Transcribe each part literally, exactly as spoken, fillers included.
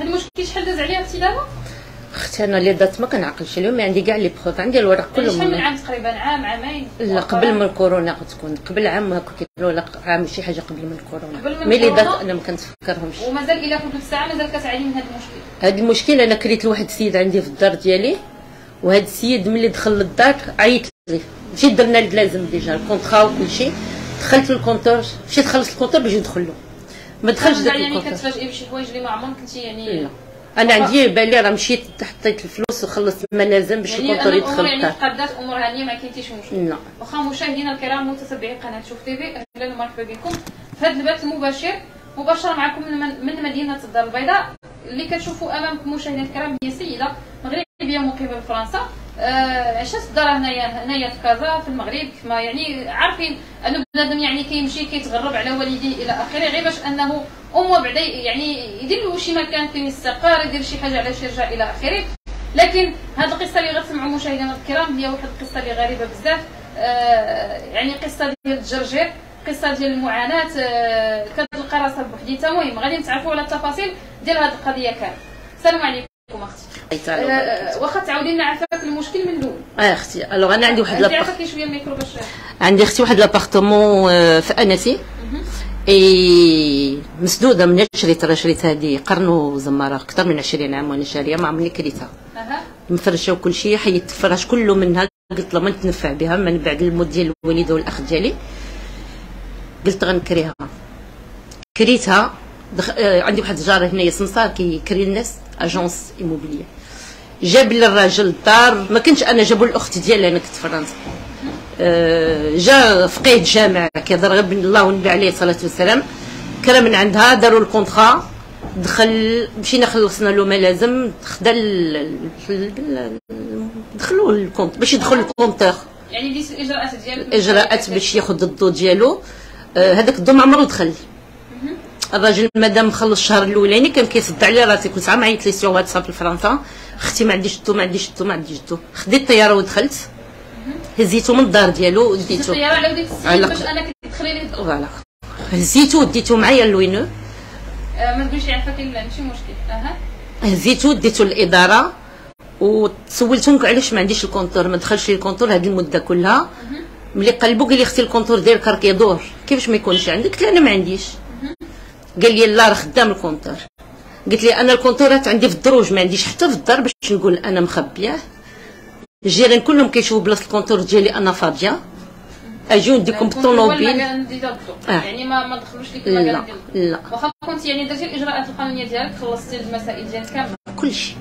هاد المشكل شحال داز عليها اختي دابا؟ اختي انا اللي دات ما كنعقلش اليوم، عندي كاع لي بروف، عندي الورق كلهم. شحال من عام تقريبا؟ عام عامين؟ لا قبل من الكورونا، تكون قبل عام هكا كيقولوا، لا عام شي حاجه قبل من الكورونا. مي اللي دات انا ما كنتفكرهمش، ومازال الى كل الساعه مازال كتعاني من هاد المشكل. هاد المشكل انا كريت لواحد السيد عندي في الدار ديالي، وهاد السيد ملي دخل للدار عيط لي، مشيت درنا للازم ديجا الكونطرا وكلشي، دخلت للكونتور، مشيت خلصت الكونتور باش ندخل له، ما دخلش داك الكونتور. يعني كتفاجئي بشي حوايج اللي ما عمرك كنتي يعني لا. انا عندي بالي راه مشيت حطيت الفلوس وخلصت الملازم باش الكونتور يدخل للدار. يعني قادات امور هانيه ما كاين حتى شي مشكل. لا واخا مشاهدينا الكرام متابعي قناه شوف تيفي، اهلا ومرحبا بكم في هذا البث المباشر مباشره معكم من مدينه الدار البيضاء. اللي كتشوفوا امامكم مشاهدينا الكرام هي سيده مغربيه مقيمه بفرنسا، آه عشات في الدار هنايا هنايا في كازا في المغرب، كما يعني عارفين انه بنادم يعني كيمشي كيتغرب على والديه الى اخره، غير باش انه امه بعدا يعني يدير له شي مكان فين يستقر، يدير شي حاجه على شي رجاء الى اخره. لكن هذه القصه اللي غتسمعوا مشاهدينا الكرام هي واحد القصه اللي غريبه بزاف، آه يعني قصه ديال الجرجير، قصه ديال المعاناه، آه كتلقى راسها بوحديتها. المهم غادي نتعرفوا على التفاصيل ديال هذه القضيه كامل. السلام عليكم اختي. أه واخا تعاودي لنا عافاك المشكل من الاول. اه اختي الوغ انا عندي واحد لابارتمون، عافاك شويه الميكرو باش عندي اختي واحد لابارتمون في انسي، اي مسدوده من شريت راه شريت هذه قرن وزماره اكثر من عشرين عام وانا شاريه، ما عمرني كريتها. اها مفرشه وكل شيء، حيدت الفراش كله منها، قلت لها ما نتنفع بها من بعد الموت ديال الوالده والاخ ديالي، قلت غنكريها. كريتها دخ... آه عندي واحد الجار هنايا سمسار كيكري الناس اجونس ايموبليير، جاب لي الراجل الدار، ما كنتش انا، جابوا الاخت ديالي، انا كنت في فرنسا. آه جا فقيه جامع كيهضر غير بالله والنبي عليه الصلاه والسلام، كرا من عندها، داروا الكونترا، دخل مشينا خلصنا له ملازم، خدا دخلوا الكونت باش يدخل الكونتور، يعني ديت الاجراءات ديالو، الاجراءات باش ياخذ الضو ديالو. آه هذاك الضو ما عمرو دخل. الراجل مادام خلص الشهر الاولاني كان كيصدع على راسي، كل ساعه معيط لي سيو واتساب لفرنسا، اختي ما عنديش الضو ما عنديش الضو ما عنديش الضو، خديت الطياره ودخلت، هزيتو من الدار ديالو وديتو الطياره على وديك السيد باش انا كتدخلي ليه الضو، فوالا هزيتو وديتو معايا لوينو. آه ما تقولش عافاك لا ماشي مشكل. اها هزيتو ديتو للاداره وتسولتهم علاش ما عنديش الكونتور، ما دخلش لي الكونتور هذه المده كلها. ملي قلبو قال لي اختي الكونتور ديالك راه كيدور، كيفاش ما يكونش عندك؟ قلت له انا ما عنديش. قال لي لا راه خدام الكونتور. قلت لي انا الكونتورات عندي في الدروج، ما عنديش حتى في الدار باش نقول انا مخبيه، الجيران كلهم كيشوفوا بلاصه الكونتور ديالي انا فاضيه، اجيو نديكم بالطونوبيل. يعني ما ما دخلوش ليك المكان ديالك؟ لا واخا كنت يعني درتي الاجراءات القانونيه ديالك، خلصتي المسائل ديالك كامله كلشي.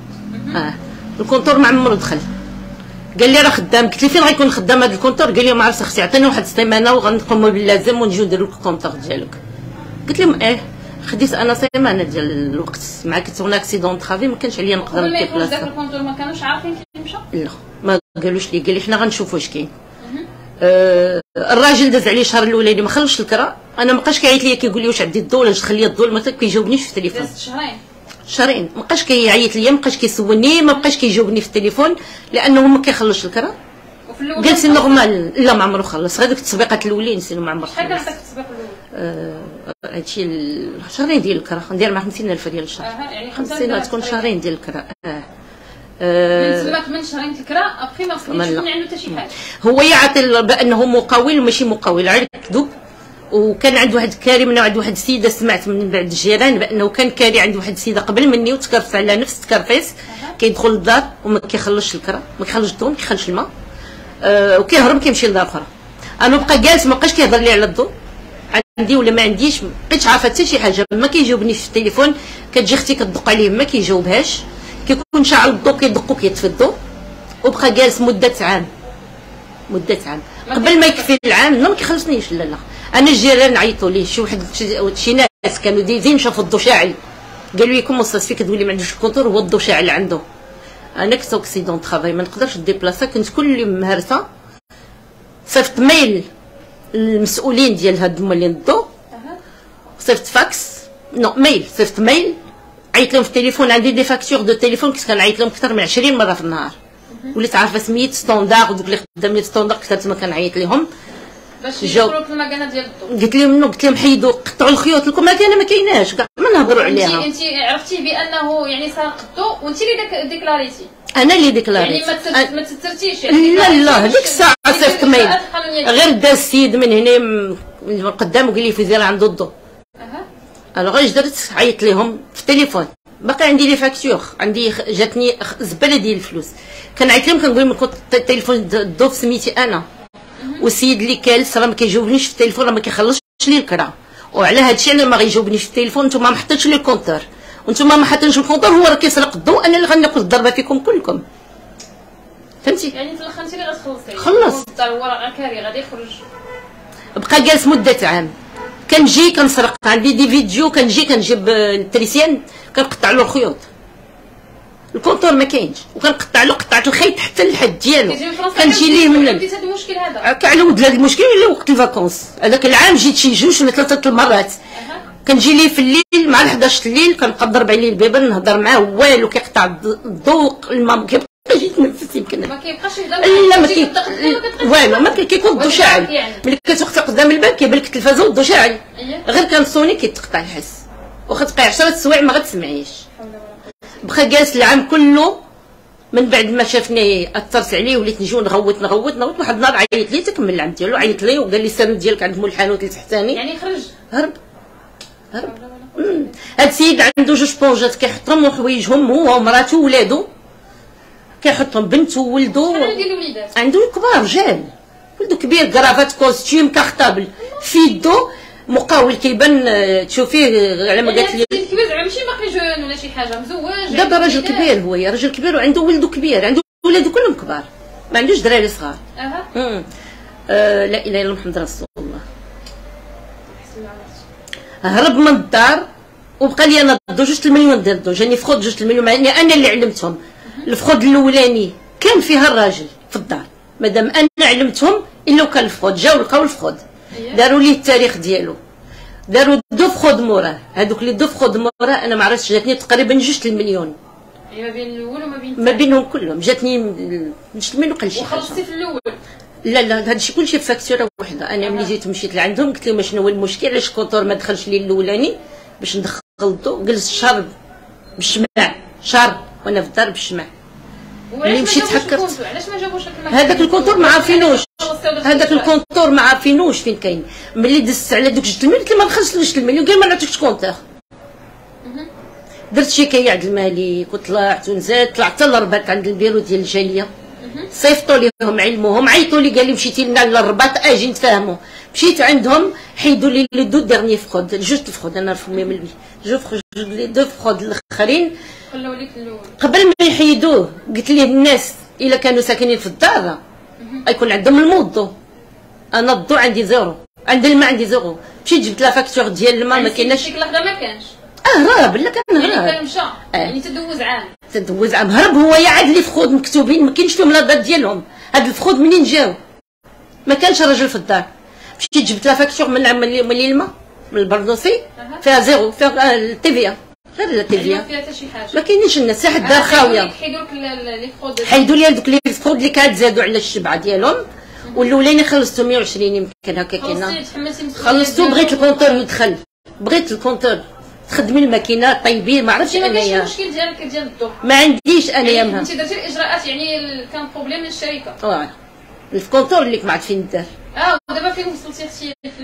اه الكونتور ما عمرو دخل، قال لي راه خدام. قلت لي فين غيكون خدام هذا الكونتور؟ قال لي ما عرفتش اختي، عطيني واحد السيمانه وغنقوموا باللازم ونجيو نديروا لك الكونتور ديالك. قلت لهم اه. خديت انا سيمانه ديال الوقت، مع كنت هناك سيدون طرافي ما كانش عليا نقدر نكيب بلاصه. داك الكونتور ما كانوش عارفين فين مشى؟ لا ما قالوش لي، قال لي حنا غنشوفوا اش كاين. آه الراجل داز عليه الشهر الاولاني ما خلصش الكرا، انا ما بقاش كيعيط ليا كيقول لي واش عندي الضو ولا دخل لي الضو، ما كيجاوبنيش في التليفون. دازت شهرين شهرين ما بقاش كيعيط ليا، ما بقاش كيسولني، ما بقاش كيجاوبني في التليفون لانه ما كيخلصش الكرا. وفي الاول قالت لي نورمال، لا ما عمرو خلص، غير ديك التسبيقات الاولين نسينا ما عمرو. شحال كان داك التسبيق الاول؟ هادشي شهرين ديال الكرا، ندير مع خمسين ألف ريال الشهر. اها يعني خمسين تكون شهرين ديال الكرا. اه من تماك من شهرين ديال الكرا، ابخي ما وصلنيش من عنده حتى شي حاجه. هو يعطي بانه مقاول وماشي مقاول، عاد كذب. وكان عند واحد كريم، عند واحد السيده سمعت من بعد الجيران بانه كان كاري عند واحد السيده قبل مني وتكرفس على نفس التكرفيس، كيدخل للدار وما كيخلصش الكرا، ما كيخلصش الضو، ما كيخلصش الماء، أه وكيهرب كيمشي لدار اخرى. انا بقى جالس ما بقاش كيهضر لي على الضو عندي ولا ما عنديش، ما بقيتش عارفه حتى شي حاجه، ما كيجاوبنيش في التليفون، كتجي اختي كتدق عليه ما كيجاوبهاش، كيكون شاعل الضو كيدقو كيطفي الضو، وبقى جالس مده عام مده عام قبل ما يكفي العام. لا ما كيخلصنيش لا لا، انا الجيران عيطوا ليه، شي واحد شي ناس كانوا دايزين شافوا الضو شاعل، قالوا لي كوم مستشفى كتولي ما عندوش الكونتور هو الضو شاعل عنده. انا كنت اوكسيدون طرافاي ما نقدرش ديبلاصا، كنت كل يوم مهرسه، صيفط ميل المسؤولين ديال هاد مولين الضو، صيفط فاكس نو ميل، صيفط ميل، عيط لهم في التليفون، عندي دي فاكتور دو تليفون كنت كنعيط لهم اكثر من عشرين مره في النهار، وليت عارفه سميت ستوندار ودوك اللي خدامين ستوندار كثرت ما كنعيط لهم باش يدخلوا في المكانه ديال الضو. قلت لهم نو، قلت لهم حيدوا قطعوا الخيوط، المكانه ما كايناش كاع، ما نهضروا عليها. انت عرفتي بانه يعني سرقته وانت اللي ديكلاريتي؟ انا اللي ديكلاريتي يعني ما تسترتيش يعني؟ لا لا هذيك الساعه صيفط ميل غير داز السيد من هنا من قدام وقال لي فيزير عنده الضو. اها الوغ اش درت؟ عيطت لهم في التليفون باقي عندي لي فاكتور، عندي جاتني زباله ديال الفلوس، كنعيط لهم كنقول لهم كنت التليفون الضو سميتي انا والسيد اللي كالس راه ما كيجاوبنيش في التليفون راه ما كيخلصش لي الكره، وعلى هذا الشيء انا ما غيجاوبنيش في التليفون نتوما ما حطيتش لي الكونتور، نتوما ما حطيتش الكونتور هو راه كيسرق الضو انا اللي غناكل الضربه فيكم كلكم. فهمتي؟ يعني في الاخر انت اللي غتخلصي. خلصت هو راه كاري غادي يخرج. بقى جالس مده عام. كنجي كنسرق عندي دي فيديو كنجي كنجيب التريسيان كنقطع له الخيوط. الكونتور ما كاينش وكنقطع له قطعه الخيط حتى للحد ديالو كنجي ليه من هذا المشكل هذا على ود هذا المشكل ولا وقت الفاكونس هذاك العام جيت شي جوج ولا ثلاثه المرات كنجي ليه في الليل مع حداش الليل كنبقى نضرب عليه البيبان نهضر معاه والو كيقطع الضوء الماء ما كيبقاش يتنفس يمكن ما كيبقاش يهضر لا ما والو ما كيكون الضو شاعل ملي كتوقفي قدام الباب كيبان لك التلفازه والضو شاعل غير كنصوني كيتقطع الحس واخا تبقاي عشرة سوايع ما غتسمعيش بقى جالس العام كله من بعد ما شافني اثرت عليه وليت نجي نغوت نغوت نغوت واحد النهار عيط ليه تكمل العام ديالو عيط ليه وقال لي السند ديالك عند مول الحانوت اللي تحتاني يعني خرج هرب هرب هاد السيد عنده جوج بونجات كيحطهم وحوايجهم هو ومراته وولادو كيحطهم بنته وولده عنده كبار رجال ولده كبير كرافات كوستيم كارطابل في يدو مقاول كيبان تشوفيه على ما قالت لي كبير زعما ماشي مخرج ولا شي حاجه مزوج دابا راجل كبير هو يا راجل كبير وعنده ولده كبير عنده ولادو كلهم كبار ما عندوش دراري صغار اها امم آه لا اله الا محمد رسول الله هرب من الدار وبقى لي انا ضد جوج المليون ديال الضو جاني فخود جوج المليون معني انا اللي علمتهم الفخود الاولاني كان فيها الراجل في الدار مادام انا علمتهم الا وكان الفخود جاو لقاو الفخود داروا ليه التاريخ ديالو داروا دو فخود موراه هادوك اللي دو فخود موراه انا ما عرفتش جاتني تقريبا جوج المليون ما بين الاول وما بين ما بينهم كلهم جاتني جوج المليون وقل شي حاجه وخلصتي في الاول لا لا هادشي كلشي بفاكتوره وحده انا ملي جيت مشيت لعندهم قلت لهم شنو هو المشكل علاش الكونتور ما دخلش لي الاولاني باش ندخل الضو جلست شهر بالشمع شهر وانا في الدار بالشمع ملي مشيت حكرت علاش ما جابوش هذاك الكونتور ما عارفينوش هذاك الكونتور ما عارفينوش فين كاين ملي دزت على دوك جوج المليون قلت ما نخلصش المليون قال ما نعطيكش كونتور درت شكايه عند الملك وطلعت ونزلت طلعت حتى للرباط عند البيرو ديال الجاليه صيفطوا ليهم علموهم عيطوا لي قال لي مشيتي لنا للرباط اجي نتفاهموا مشيت عندهم حيدوا لي لي دو ديرني فخود جوج الفخود انا فمي ملي جوج لي دو فخود الاخرين خلوا ليك الاول قبل ما يحيدوه قلت ليه الناس الا كانوا ساكنين في الدار غيكون عندهم الموضو انا الضو عندي زيرو عند الماء عندي زيرو مشيت جبت لا فاكتور ديال الماء ما كايناش ديك اللحظه ما كانش اه هرب لا كان هرب يعني كان مشى يعني تدوز عام تدوز عام هرب هو يا عاد لي فخود مكتوبين ما كاينش فيهم لا دات ديالهم هاد الفخود منين جاو ما كانش راجل في الدار مشيت جبت لا فاكتور من العام من الماء من البردوسي فيها زيرو فيها التيفيا غير لا تيفيا فيها حتى شي حاجه ما كاينينش الناس حتى الدار خاويه حيدوا لي دوك لي فخود اللي كاتزادوا على الشبعه ديالهم والاولاني خلصتو مية وعشرين يمكن هكا كاينه خلصتو بغيت الكونتور يدخل بغيت الكونتور تخدمي الماكينه طيبين ما عرفتش انايا المشكل ديالك ديال الضو ما عنديش انايا مها انت درتي الاجراءات يعني كان بروبليم من الشركه اه الكونتور اللي ما عاد فين دار اه ودابا فين وصلتي اختي في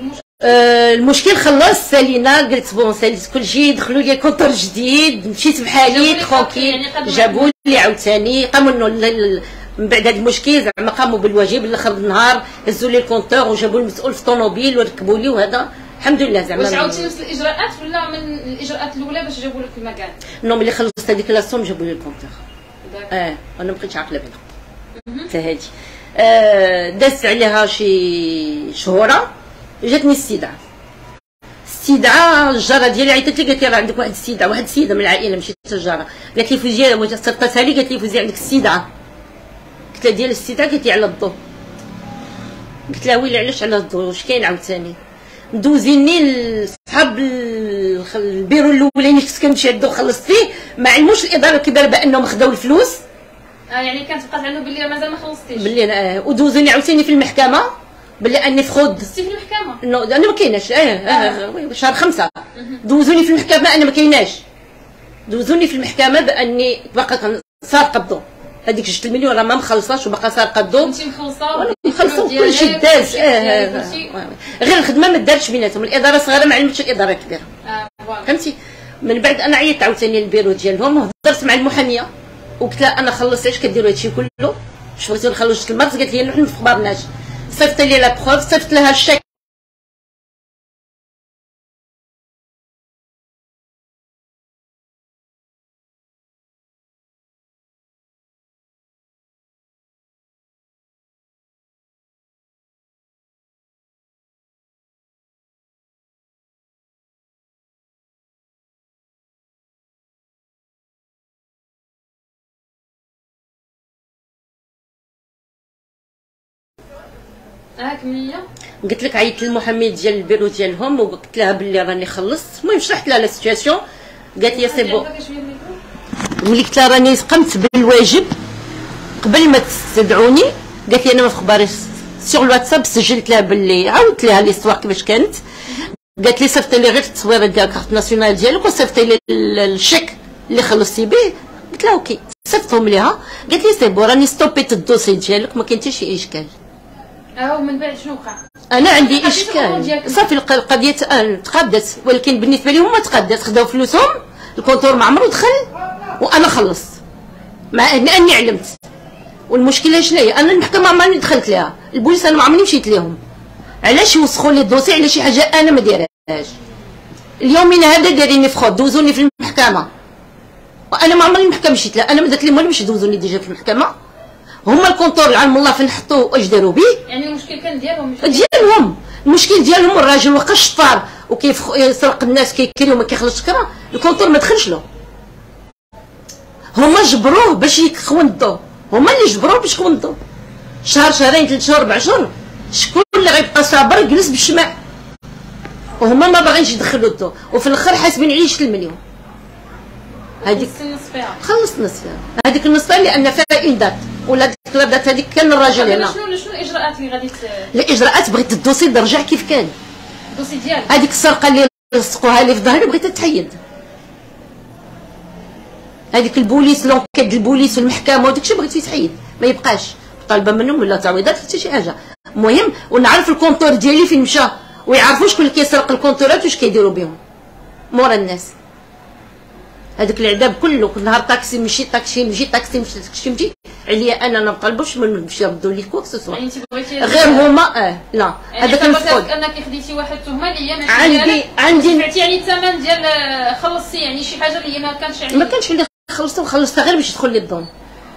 المشكل آه المشكل خلص سالينا قلت بون ساليت كلشي دخلوا لي كونتور جديد مشيت بحالي ترونكيل جابوا لي عاوتاني قاموا لنا من بعد هذا المشكل زعما قاموا بالواجب لاخر النهار هزوا لي الكونتور وجابوا المسؤول في الطوموبيل وركبوا لي وهذا الحمد لله زعما واش عاودتي نفس الاجراءات ولا من الاجراءات الاولى باش جابوا لك المكان؟ نو ملي خلصت هذيك لاصوم جابوا لي الكونتور اه انا ما بقيتش عاقله بينها حتى هادي آه دازت عليها شي شهوره جاتني استدعاء استدعاء الجاره ديالي عيطت لي قالت لي راه عندك واحد استدعاء واحد السيده من العائله مشيت للجاره قالت لي فوزيه واش سرطتها لي قالت لي فوزيه عندك استدعاء قلت لها ديال الاستدعاء قالت لي على الضو قلت لها ويلي علاش على الضو واش كاين عاوتاني ندوزيني لصحاب البيرو الاولاني كنت كنمشي عندو وخلصت فيه ما علموش الاداره الكبيره بانهم خداو الفلوس اه يعني كانت بقات عنده بلي مازال ما خلصتيش بلي ودوزوني عاوتاني في المحكمه بلي اني فخود في المحكمه نو انا ما كايناش. اه شهر خمسة دوزوني في المحكمه انا ما كايناش، دوزوني في المحكمه باني باقا سارقه الضو، هذيك جوج المليون راه ما مخلصاش وباقا سارقه الضو. انت مخلصه وانا مخلصه كلشي داز. اه غير الخدمه ما دارتش بيناتهم، الاداره صغيره ما علمتش الاداره كبيره. اه فوالا فهمتي. من بعد انا عيطت عاوتاني للبيرو ديالهم، هضرت مع المحاميه وقلت لها انا خلصت، علاش كديروا هادشي كله؟ واش بغيتو نخلو جوج المرات؟ قالت لي نحن ما خبرناش. صيفط لي لا بروف، صيفط لها الشيك كمليه. قلت لك عيطت للمحامي ديال البيرو ديالهم وقلت لها بلي راني خلصت. المهم شرحت لها لا سيتوياسيون، قالت لي سي بون. ملي قلت لها راني قمت بالواجب قبل ما تستدعوني، قالت لي انا ما في خباريش. سيغ الواتساب سجلت لها بلي، عاودت لها ليستوار كيفاش كانت. قالت لي صيفطي لي غير التصويره ديال الكارت ناسيونال ديالك وصيفطي لي الشيك اللي خلصتي به. قلت لها اوكي، صيفطهم ليها. قالت لي سي بون راني ستوبيت الدوسي ديالك، ما كاين حتى شي اشكال. اه ومن بعد شنو وقع؟ انا عندي اشكال صافي، القضيه تقادت، ولكن بالنسبه لهم ما تقادت، خداو فلوسهم، الكونتور ما عمرو دخل وانا خلصت، مع اني علمت. والمشكله شنو هي؟ انا المحكمه ما عمرني دخلت لها، البوليس انا ما عمرني مشيت ليهم. علاش يوسخوا لي الدوسي على شي حاجه انا ما دايرهاش؟ اليومين هذا دايريني في خوض، دوزوني في المحكمه وانا ما عمرني المحكمه مشيت لها. انا ما درت لهم والو، مش دوزوني ديجا في المحكمه، هما الكونتور العالم الله فين حطوه واش داروا به. يعني المشكل كان ديالهم ديالهم المشكل ديالهم. الراجل واقع شطار وكيسرق الناس، كيكري وما كيخلصش كره، الكونتور ما دخلش له، هما جبروه باش يخون الضو، هما اللي جبروه باش يخون الضو. شهر شهرين ثلاث شهور اربع شهور، شكون اللي غيبقى صابر يجلس بالشمع؟ وهما ما باغينش يدخلوا الضو، وفي الاخر حاسبين عليه شي المليون. هذيك خلصت النص فيها، هذيك النص فيها لان فيها اندات ولا دات. هذيك كان الراجل هنا. شنو شنو الاجراءات اللي غادي؟ الاجراءات بغيت الدوسي ترجع كيف كان، الدوسي ديالك هذيك السرقه اللي لصقوها لي في ظهري بغيت تحيد. هذيك البوليس لونكيد البوليس والمحكمه وداك الشيء بغيت يتحيد، ما يبقاش طالبه منهم ولا تعويضات حتى شي حاجه. المهم ونعرف الكونتور ديالي فين مشى، ويعرفوا شكون اللي كيسرق الكونتورات واش كيديروا بهم مورا الناس. هذاك العذاب كله، كل نهار طاكسي مشي طاكسي مشي طاكسي مشي طاكسي مشي عليا انا، انا ما طالبوش منهم باش يردوا لي كوكس سوا غير هما. اه لا هذاك المفروض انك خديتي واحد تهمه اللي هي ماشي عندي، عندي دفعتي يعني الثمن ديال خلصتي يعني شي حاجه اللي هي ما كانتش عندي، ما كانش اللي خلصتها وخلصتها غير باش تدخل لي الظلم.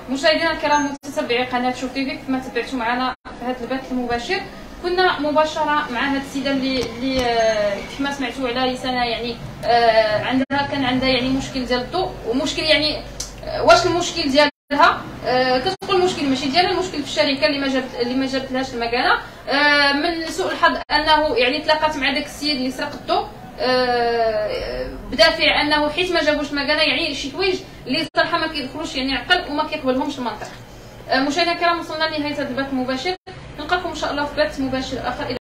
مشاهدينا الكرام متابعي قناه شوف تي في، كما تبعتوا معنا في هذا البث المباشر، كنا مباشره مع هاد السيده اللي اللي كما سمعتوا على لسانها يعني آه عندها كان عندها يعني مشكل ديال الضوء ومشكل يعني آه واش المشكل ديالها آه كتقول المشكل ماشي ديالها، المشكل في الشركه اللي ما جابت اللي ما جابتلهاش المكانه. آه من سوء الحظ انه يعني تلاقات مع داك السيد اللي سرق الضوء آه بدافع انه حيت ما جابوش المكانه، يعني شي حوايج اللي صراحه ما كيدخلوش يعني عقل وما كيقبلهمش المنطق. آه مشاهدينا الكرام وصلنا لنهايه هذا البث المباشر، نلقاكم ان شاء الله في بث مباشر اخر.